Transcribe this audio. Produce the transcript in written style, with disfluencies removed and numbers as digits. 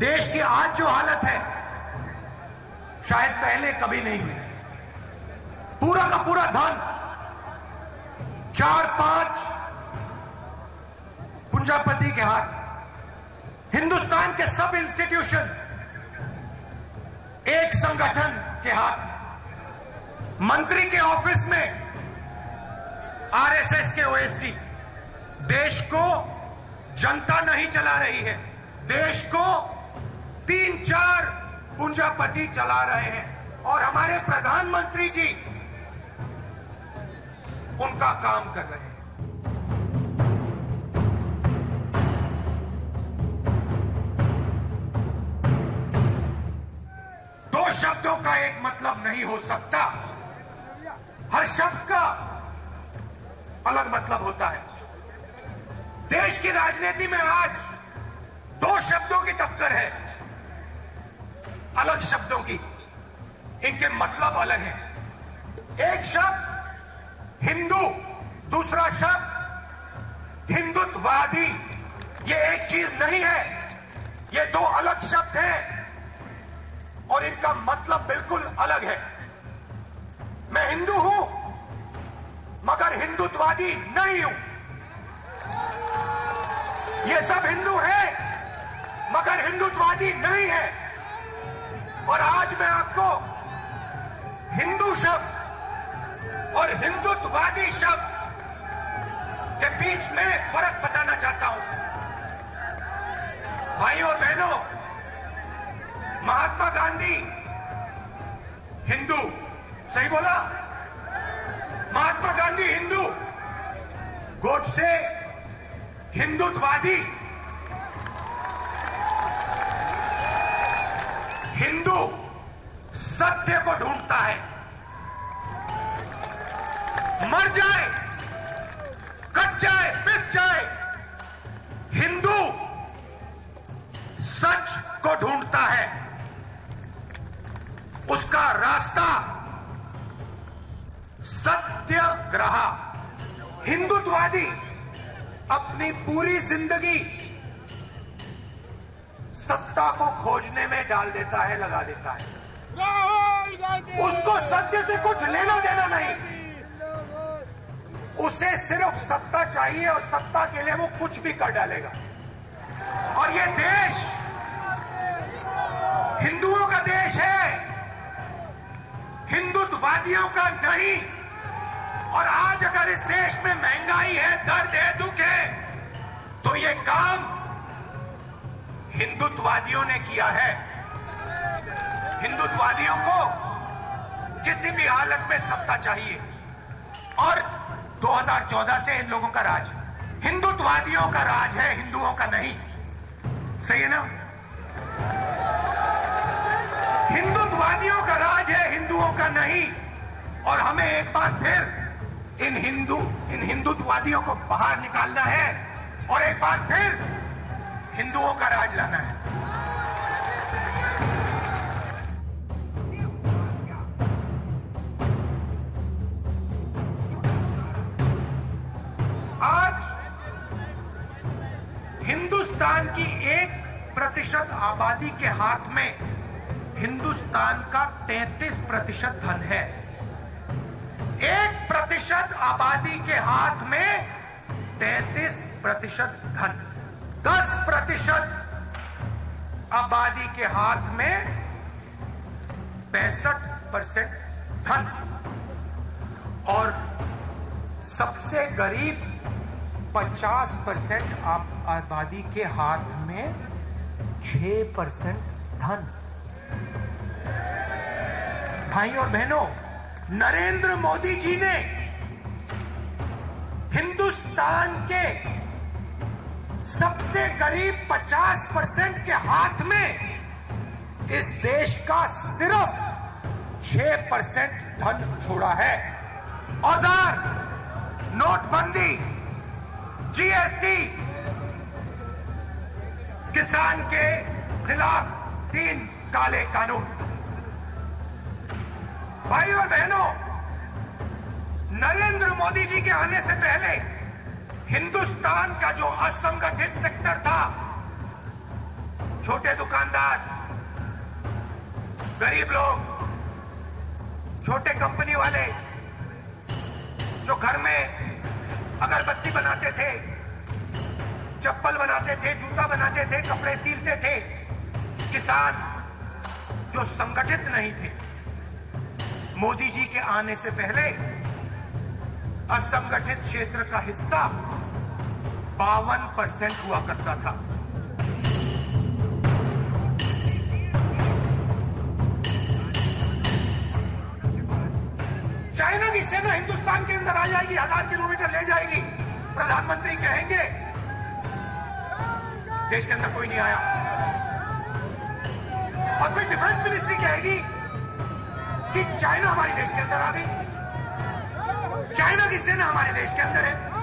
देश की आज जो हालत है शायद पहले कभी नहीं हुई। पूरा का पूरा धन 4-5 पूंजीपति के हाथ, हिंदुस्तान के सब इंस्टीट्यूशन एक संगठन के हाथ, मंत्री के ऑफिस में आरएसएस के ओएसबी। देश को जनता नहीं चला रही है, देश को 3-4 पूंजीपति चला रहे हैं और हमारे प्रधानमंत्री जी उनका काम कर रहे हैं। दो शब्दों का एक मतलब नहीं हो सकता, हर शब्द का अलग मतलब होता है। देश की राजनीति में आज 2 शब्दों की टक्कर है, अलग शब्दों की, इनके मतलब अलग हैं। एक शब्द हिंदू, दूसरा शब्द हिंदुत्ववादी। ये एक चीज नहीं है, ये 2 अलग शब्द हैं और इनका मतलब बिल्कुल अलग है। मैं हिंदू हूं मगर हिंदुत्ववादी नहीं हूं। ये सब हिंदू हैं मगर हिंदुत्ववादी नहीं है। और आज मैं आपको हिंदू शब्द और हिंदुत्ववादी शब्द के बीच में फर्क बताना चाहता हूं। भाई और बहनों, महात्मा गांधी हिंदू, सही बोला? महात्मा गांधी हिंदू, गोडसे हिंदुत्ववादी। हिंदू सत्य को ढूंढता है, मर जाए, कट जाए, पिस जाए, हिंदू सच को ढूंढता है, उसका रास्ता सत्याग्रह। हिंदुत्ववादी अपनी पूरी जिंदगी सत्ता को खोजने में डाल देता है, लगा देता है। उसको सत्य से कुछ लेना देना नहीं, उसे सिर्फ सत्ता चाहिए और सत्ता के लिए वो कुछ भी कर डालेगा। और ये देश हिंदुओं का देश है, हिंदुत्ववादियों का नहीं। और आज अगर इस देश में महंगाई है, दर्द है, दुख है, तो ये काम हिंदुत्ववादियों ने किया है। हिंदुत्ववादियों को किसी भी हालत में सत्ता चाहिए और 2014 से इन लोगों का राज हिंदुत्ववादियों का राज है, हिंदुओं का नहीं। सही है ना? हिंदुत्ववादियों का राज है, हिंदुओं का नहीं। और हमें एक बार फिर इन हिंदुत्ववादियों को बाहर निकालना है और एक बार फिर हिंदुओं का राज लाना है। आज हिंदुस्तान की 1% आबादी के हाथ में हिंदुस्तान का 33% धन है। 1% आबादी के हाथ में 33% धन, 10% आबादी के हाथ में 65% धन, और सबसे गरीब 50% आबादी के हाथ में 6% धन। भाई और बहनों, नरेंद्र मोदी जी ने हिंदुस्तान के सबसे गरीब 50% के हाथ में इस देश का सिर्फ 6% धन छोड़ा है। औजार, नोटबंदी, जीएसटी, किसान के खिलाफ 3 काले कानून। भाई और बहनों, नरेंद्र मोदी जी के आने से पहले हिंदुस्तान का जो असंगठित सेक्टर था, छोटे दुकानदार, गरीब लोग, छोटे कंपनी वाले जो घर में अगरबत्ती बनाते थे, चप्पल बनाते थे, जूता बनाते थे, कपड़े सिलते थे, किसान जो संगठित नहीं थे, मोदी जी के आने से पहले असंगठित क्षेत्र का हिस्सा 52% हुआ करता था। चाइना की सेना हिंदुस्तान के अंदर आ जाएगी, 1000 किलोमीटर ले जाएगी। प्रधानमंत्री कहेंगे देश के अंदर कोई नहीं आया। और फिर डिफेंस मिनिस्ट्री कहेगी कि चाइना हमारे देश के अंदर आ गई, चाइना की सेना हमारे देश के अंदर है।